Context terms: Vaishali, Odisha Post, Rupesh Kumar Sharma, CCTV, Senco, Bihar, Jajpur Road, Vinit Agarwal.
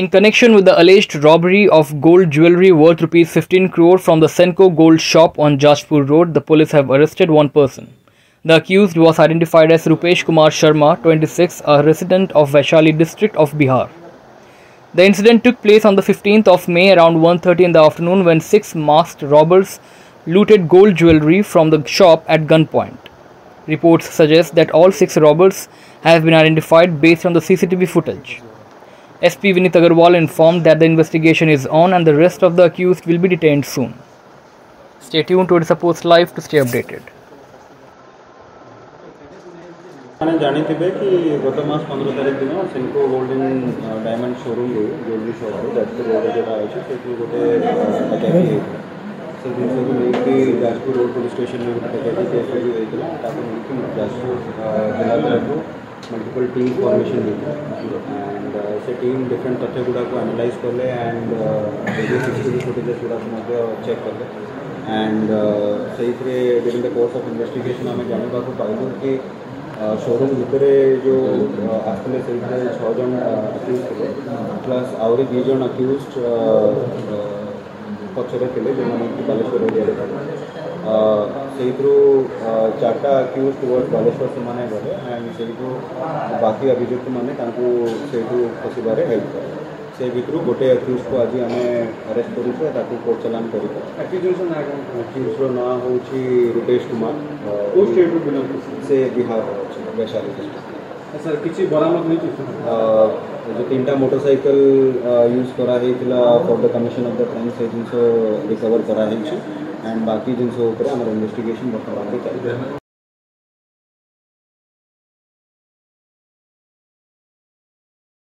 in connection with the alleged robbery of gold jewellery worth Rs 15 crore from the Senco gold shop on Jajpur Road, the police have arrested one person. The accused was identified as Rupesh Kumar Sharma, 26, a resident of Vaishali district of Bihar. The incident took place on the 15th of May around 1:30 in the afternoon when six masked robbers looted gold jewellery from the shop at gunpoint. Reports suggest that all six robbers have been identified based on the CCTV footage. SP Vinit Agarwal informed that the investigation is on and the rest of the accused will be detained soon. Stay tuned to Odisha Post Live to stay updated. I know that in the last 15 days, Senco Golden Diamond Showroom, jewelry shop, that's the road that I actually so we have the Jajpur Road police station and the Jajpur multiple team formation and से team different तथ्य गुड़ा को analyze कर ले and CCTV footage गुड़ा समझ ले और check कर ले and सही से during the course of investigation हमें जाने का तो पाया कि शोरूम जितने जो आज तक सही से 6 जन accused थे plus आवरी 2 जन accused पक्षों के लिए जिन्होंने कि बालेश्वर रोड एरिया का सेहितु चार्टा अक्यूज टुवर्ड बालेश्वर से माने वाले एंड सेहितु बाकी अभियुक्त माने तांको सेहितु फसी बारे हेल्प करे सेहितु गोटे अक्यूज को आज आम अरेस्ट करूँ ताकि कोर्ट चलान करूँ अक्यूज ना हूँ रुपेश कुमार वो स्टेट बिलंग से बिहार वैशाली डिस्ट्रिक्ट सर किसी बरामद नहीं जो 3टा मोटरसाइकिल यूज करा है for the commission of the crime से जिनको रिकवर करा है एंड बाकी जिनको ऊपर हमारा इन्वेस्टिगेशन बहुत चल रहा है।